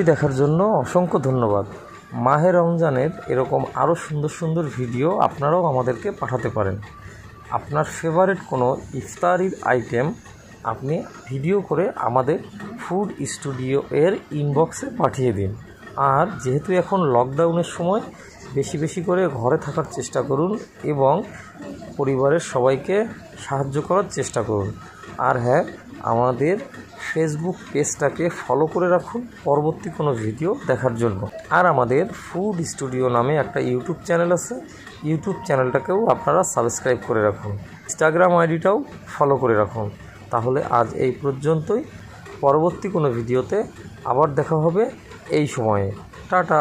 ভিডিওটি দেখার জন্য অসংখ্য ধন্যবাদ। মাহে রমজানের এরকম আরও সুন্দর সুন্দর ভিডিও আপনারাও আমাদেরকে পাঠাতে পারেন। আপনার ফেভারিট কোনো ইফতারির আইটেম আপনি ভিডিও করে আমাদের ফুড স্টুডিও এর ইনবক্সে পাঠিয়ে দিন। আর যেহেতু এখন লকডাউনের সময়, বেশি বেশি করে ঘরে থাকার চেষ্টা করুন এবং পরিবারের সবাইকে সাহায্য করার চেষ্টা করুন। আর হ্যাঁ, আমাদের ফেসবুক পেজটাকে ফলো করে রাখুন পরবর্তী কোনো ভিডিও দেখার জন্য। আর আমাদের ফুড স্টুডিও নামে একটা ইউটিউব চ্যানেল আছে, ইউটিউব চ্যানেলটাকেও আপনারা সাবস্ক্রাইব করে রাখুন, ইনস্টাগ্রাম আইডিটাও ফলো করে রাখুন। তাহলে আজ এই পর্যন্তই, পরবর্তী কোনো ভিডিওতে আবার দেখা হবে এই সময়ে। টাটা।